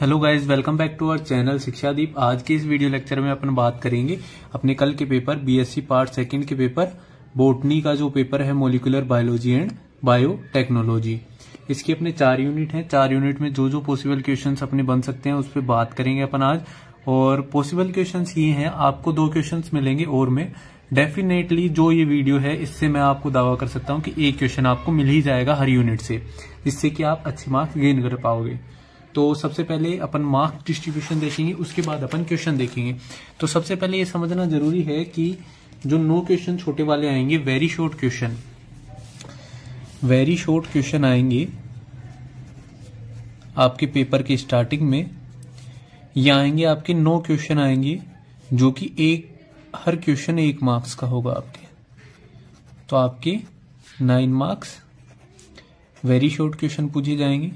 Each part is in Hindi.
Hello guys, welcome back to our channel Shiksha Deep. आज के इस वीडियो लेक्चर में अपन बात करेंगे अपने कल के पेपर बीएससी पार्ट सेकंड के पेपर बोटनी का जो पेपर है मोलिकुलर बायोलॉजी एंड बायोटेक्नोलॉजी। इसके अपने 4 यूनिट हैं। 4 यूनिट में जो जो पॉसिबल क्वेश्चंस अपने बन सकते हैं उस पर बात करेंगे अपन आज। और पॉसिबल क्वेश्चंस ये हैं, आपको 2 क्वेश्चंस मिलेंगे और मैं डेफिनेटली जो ये वीडियो है इससे मैं आपको दावा कर सकता हूँ कि एक क्वेश्चन आपको मिल ही जाएगा हर यूनिट से, जिससे कि आप अच्छे मार्क्स गेन कर पाओगे। तो सबसे पहले अपन मार्क्स डिस्ट्रीब्यूशन देखेंगे, उसके बाद अपन क्वेश्चन देखेंगे। तो सबसे पहले ये समझना जरूरी है कि जो 9 क्वेश्चन छोटे वाले आएंगे, वेरी शॉर्ट क्वेश्चन आएंगे आपके पेपर के स्टार्टिंग में। यह आएंगे आपके 9 क्वेश्चन आएंगे जो कि हर क्वेश्चन 1 मार्क्स का होगा आपके, तो आपके 9 मार्क्स वेरी शॉर्ट क्वेश्चन पूछे जाएंगे।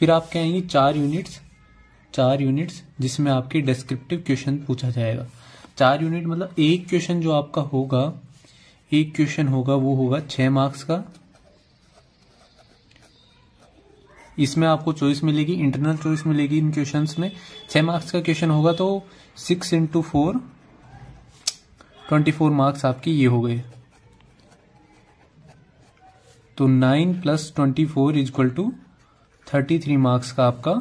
फिर आपके आएंगे 4 यूनिट्स जिसमें आपके डिस्क्रिप्टिव क्वेश्चन पूछा जाएगा। 4 यूनिट मतलब एक क्वेश्चन जो आपका होगा, एक क्वेश्चन होगा वो होगा 6 मार्क्स का। इसमें आपको चॉइस मिलेगी, इंटरनल चॉइस मिलेगी इन क्वेश्चंस में। 6 मार्क्स का क्वेश्चन होगा तो 6 × 4 24 मार्क्स आपके ये हो गए। तो 9 + 24 = 33 मार्क्स का आपका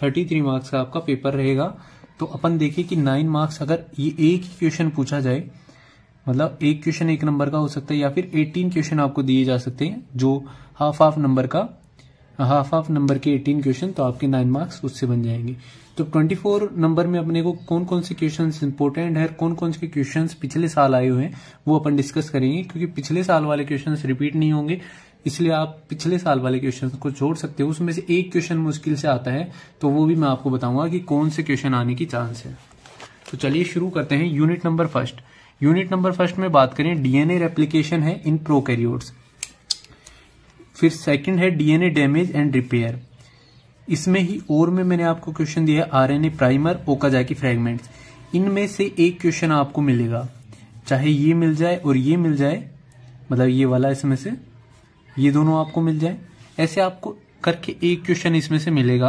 33 मार्क्स का आपका पेपर रहेगा। तो अपन देखें कि 9 मार्क्स अगर ये एक ही क्वेश्चन पूछा जाए, मतलब एक क्वेश्चन 1 नंबर का हो सकता है, या फिर 18 क्वेश्चन आपको दिए जा सकते हैं जो हाफ हाफ नंबर के 18 क्वेश्चन, तो आपके 9 मार्क्स उससे बन जाएंगे। तो 24 नंबर में अपने को कौन कौन से क्वेश्चंस इंपॉर्टेंट है, कौन कौन से क्वेश्चंस पिछले साल आए हुए हैं वो अपन डिस्कस करेंगे, क्योंकि पिछले साल वाले क्वेश्चंस रिपीट नहीं होंगे, इसलिए आप पिछले साल वाले क्वेश्चंस को छोड़ सकते हो। उसमें से एक क्वेश्चन मुश्किल से आता है तो वो भी मैं आपको बताऊंगा कि कौन से क्वेश्चन आने की चांस है। तो चलिए शुरू करते हैं। यूनिट नंबर फर्स्ट में बात करें, डीएनए रेप्लिकेशन है इन प्रोकैरियोट्स। फिर सेकंड है डीएनए डैमेज एंड रिपेयर। इसमें ही और में मैंने आपको क्वेश्चन दिया है आरएनए प्राइमर, ओकाजाकी फ्रैगमेंट्स। इनमें से एक क्वेश्चन आपको मिलेगा, चाहे ये मिल जाए और ये मिल जाए, मतलब ये वाला इसमें से ये दोनों आपको मिल जाए, ऐसे आपको करके एक क्वेश्चन इसमें से मिलेगा।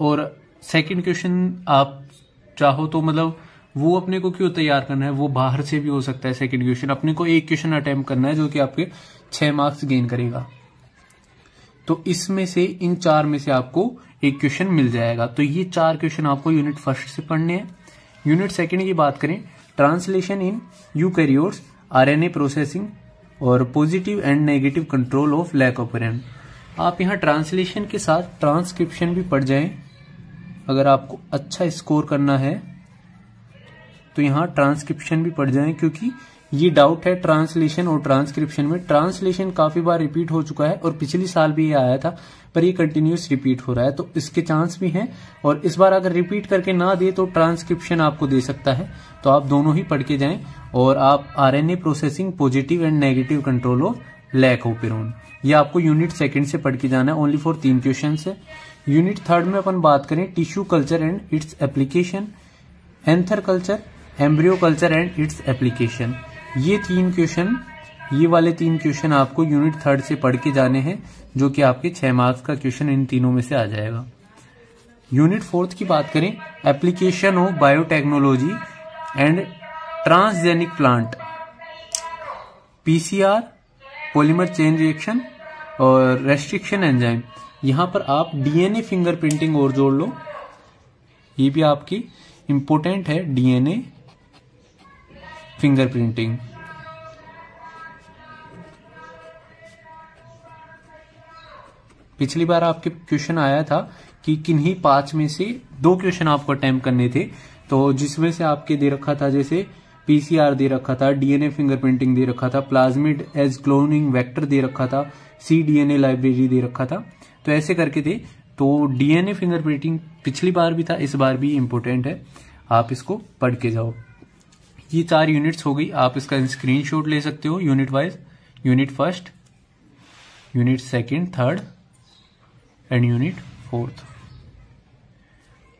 और सेकंड क्वेश्चन आप चाहो तो, मतलब वो अपने को क्यों तैयार करना है, वो बाहर से भी हो सकता है। सेकंड क्वेश्चन अपने को एक क्वेश्चन अटेम्प्ट करना है जो कि आपके 6 मार्क्स गेन करेगा। तो इसमें से इन 4 में से आपको एक क्वेश्चन मिल जाएगा। तो ये 4 क्वेश्चन आपको यूनिट फर्स्ट से पढ़ने हैं। यूनिट सेकंड की बात करें, translation in eukaryotes, RNA processing और positive and negative control of lac operon. आप यहाँ ट्रांसलेशन के साथ ट्रांसक्रिप्शन भी पढ़ जाएं अगर आपको अच्छा स्कोर करना है, तो यहाँ ट्रांसक्रिप्शन भी पढ़ जाएं, क्योंकि ये डाउट है ट्रांसलेशन और ट्रांसक्रिप्शन में। ट्रांसलेशन काफी बार रिपीट हो चुका है और पिछले साल भी ये आया था, पर ये कंटिन्यूस रिपीट हो रहा है, तो इसके चांस भी हैं। और इस बार अगर रिपीट करके ना दे तो ट्रांसक्रिप्शन आपको दे सकता है, तो आप दोनों ही पढ़ के जाएं। और आप RNA processing, positive and negative control of lac operon, ये आपको यूनिट सेकेंड से पढ़ के जाना है। ओनली फॉर 3 क्वेश्चन है। यूनिट थर्ड में अपन बात करें, tissue culture and its application, anther culture, embryo culture and its application. ये 3 क्वेश्चन आपको यूनिट थर्ड से पढ़ के जाने हैं, जो कि आपके 6 मार्क्स का क्वेश्चन इन तीनों में से आ जाएगा। यूनिट फोर्थ की बात करें, application of biotechnology and transgenic plant, PCR, polymerase chain reaction और रेस्ट्रिक्शन एंजाइम। यहाँ पर आप डीएनए फिंगरप्रिंटिंग और जोड़ लो, ये भी आपकी इंपॉर्टेंट है, डीएनए फिंगरप्रिंटिंग। पिछली बार आपके क्वेश्चन आया था कि किन्हीं 5 में से 2 क्वेश्चन आपको अटेम्प्ट करने थे, तो जिसमें से आपके दे रखा था, जैसे पीसीआर दे रखा था, डीएनए फिंगरप्रिंटिंग दे रखा था, प्लाज़मिड एज क्लोनिंग वेक्टर दे रखा था, सी डीएनए लाइब्रेरी दे रखा था, तो ऐसे करके थे। तो डीएनए फिंगरप्रिंटिंग पिछली बार भी था, इस बार भी इंपॉर्टेंट है, आप इसको पढ़ के जाओ। ये 4 यूनिट्स हो गई, आप इसका स्क्रीनशॉट ले सकते हो unit wise. Unit first, unit second, third and unit fourth.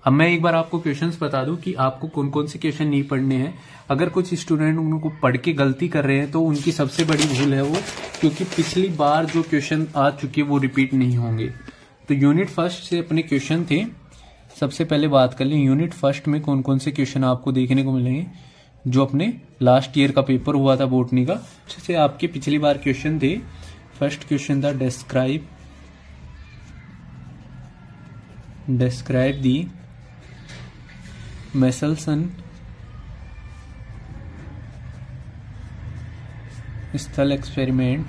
अब मैं एक बार आपको क्वेश्चंस बता दूं कि आपको कौन कौन से क्वेश्चन नहीं पढ़ने हैं। अगर कुछ स्टूडेंट उनको पढ़ के गलती कर रहे हैं तो उनकी सबसे बड़ी भूल है वो, क्योंकि पिछली बार जो क्वेश्चन आ चुके वो रिपीट नहीं होंगे। तो यूनिट फर्स्ट से अपने क्वेश्चन थे, सबसे पहले बात कर लें यूनिट फर्स्ट में कौन कौन से क्वेश्चन आपको देखने को मिलेंगे। जो अपने लास्ट ईयर का पेपर हुआ था बोटनी का, उससे आपके पिछली बार क्वेश्चन थे। फर्स्ट क्वेश्चन था describe the Meselson Stahl experiment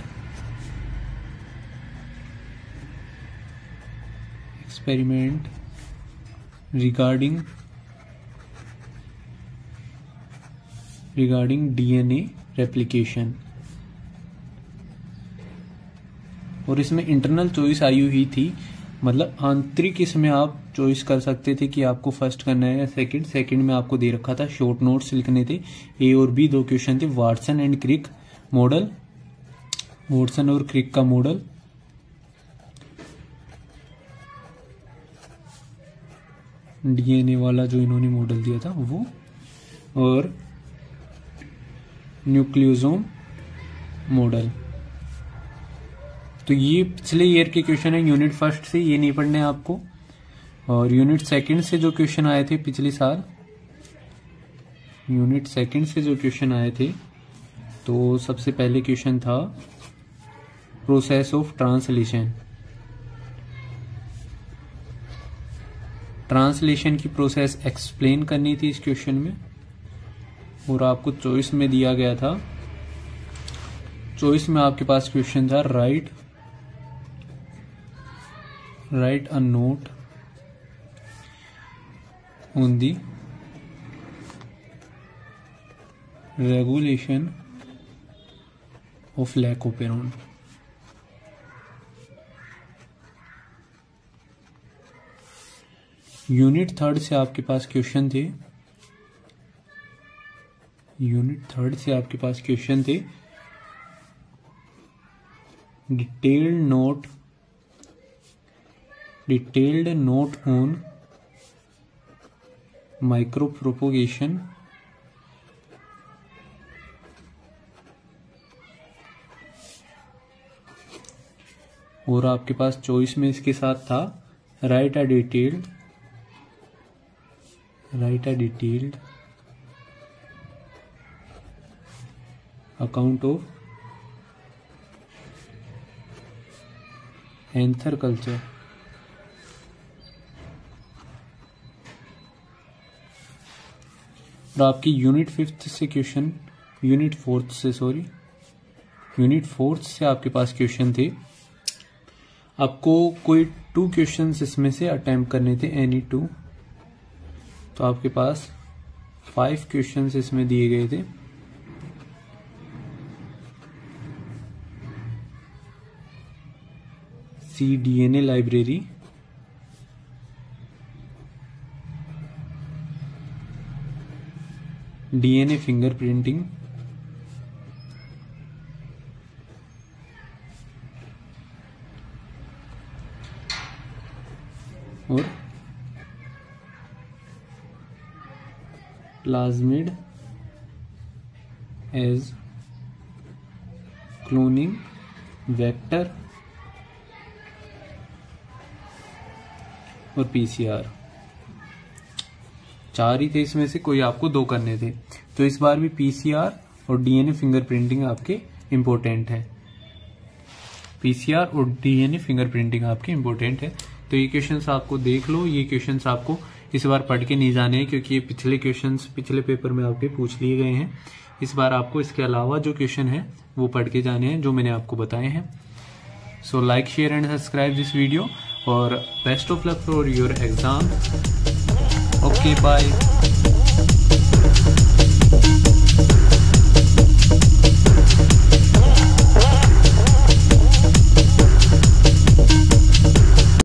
regarding DNA replication. और इसमें इंटरनल चॉइस आई हुई थी, मतलब आंतरिक इसमें आप चॉइस कर सकते थे कि आपको फर्स्ट करना है या सेकंड में आपको दे रखा था शॉर्ट नोट्स लिखने थे। ए और बी दो क्वेश्चन थे, वॉटसन और क्रिक का मॉडल, डीएनए वाला जो इन्होंने मॉडल दिया था वो, और न्यूक्लियोसोम मॉडल। तो ये पिछले ईयर के क्वेश्चन है यूनिट फर्स्ट से, ये नहीं पढ़ने आपको। और यूनिट सेकंड से जो क्वेश्चन आए थे पिछले साल, यूनिट सेकंड से जो क्वेश्चन आए थे, तो सबसे पहले क्वेश्चन था प्रोसेस ऑफ ट्रांसलेशन। ट्रांसलेशन की प्रोसेस एक्सप्लेन करनी थी इस क्वेश्चन में, और आपको चॉइस में दिया गया था। चॉइस में आपके पास क्वेश्चन था write a note on the regulation of lac operon. Unit third से आपके पास क्वेश्चन थे डिटेल्ड नोट ऑन माइक्रोप्रोपोगेशन और आपके पास चॉइस में इसके साथ था write a detailed account of anther culture. और आपकी यूनिट फोर्थ से आपके पास क्वेश्चन थे। आपको कोई 2 क्वेश्चन इसमें से अटेम्प्ट करने थे, एनी 2। तो आपके पास 5 क्वेश्चन इसमें दिए गए थे। C DNA library, DNA fingerprinting, और प्लाज़मिड एज क्लोनिंग वेक्टर और पीसीआर। 4 ही थे इसमें से, कोई आपको 2 करने थे। तो इस बार भी पीसीआर और डीएनए फिंगरप्रिंटिंग आपके इम्पोर्टेंट है। तो ये क्वेश्चंस आपको देख लो, ये क्वेश्चंस आपको इस बार पढ़ के नहीं जाने हैं क्योंकि ये पिछले क्वेश्चंस पिछले पेपर में आपके पूछ लिए गए हैं। इस बार आपको इसके अलावा जो क्वेश्चन है वो पढ़ के जाने हैं जो मैंने आपको बताए हैं। So like, share and subscribe this video, और best of luck for your exam. Okay, bye.